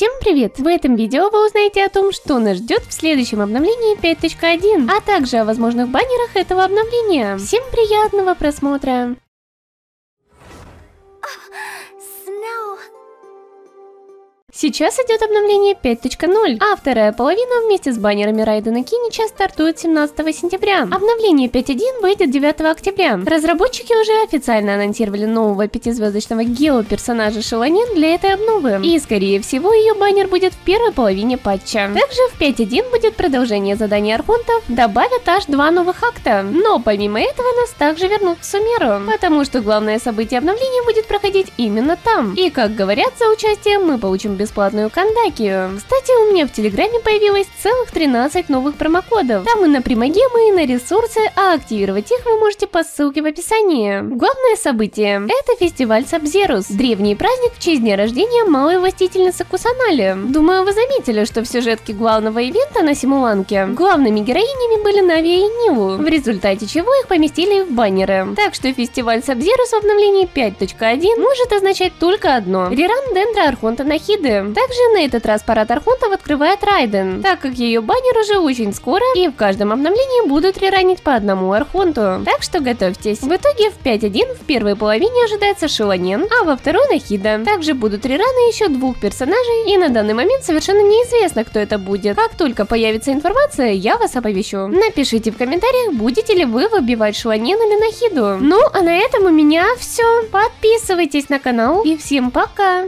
Всем привет! В этом видео вы узнаете о том, что нас ждет в следующем обновлении 5.1, а также о возможных баннерах этого обновления. Всем приятного просмотра! Сейчас идет обновление 5.0, а вторая половина вместе с баннерами Райдена Кинича стартует 17 сентября. Обновление 5.1 выйдет 9 октября. Разработчики уже официально анонсировали нового 5-звездочного гео-персонажа Шелонин для этой обновы, и скорее всего ее баннер будет в первой половине патча. Также в 5.1 будет продолжение задания архонтов, добавят аж 2 новых акта. Но помимо этого нас также вернут в Сумеру, потому что главное событие обновления будет проходить именно там. И как говорят, за участие мы получим бесплатную Кандакию. Кстати, у меня в Телеграме появилось целых 13 новых промокодов. Там и на примагемы, и на ресурсы, а активировать их вы можете по ссылке в описании. Главное событие – это фестиваль Сабзеруус, древний праздник в честь дня рождения малой властительницы Кусанали. Думаю, вы заметили, что в сюжетке главного ивента на Симуланке главными героинями были Навия и Нилу, в результате чего их поместили в баннеры. Так что фестиваль Сабзеруус в обновлении 5.1 может означать только одно – реран дендра архонта Нахиды. Также на этот раз парад архонтов открывает Райден, так как ее баннер уже очень скоро, и в каждом обновлении будут реранить по одному архонту. Так что готовьтесь. В итоге в 5.1 в первой половине ожидается Шуланин, а во второй Нахида. Также будут рераны еще 2 персонажей, и на данный момент совершенно неизвестно, кто это будет. Как только появится информация, я вас оповещу. Напишите в комментариях, будете ли вы выбивать Шуланин или Нахиду. Ну а на этом у меня все. Подписывайтесь на канал и всем пока!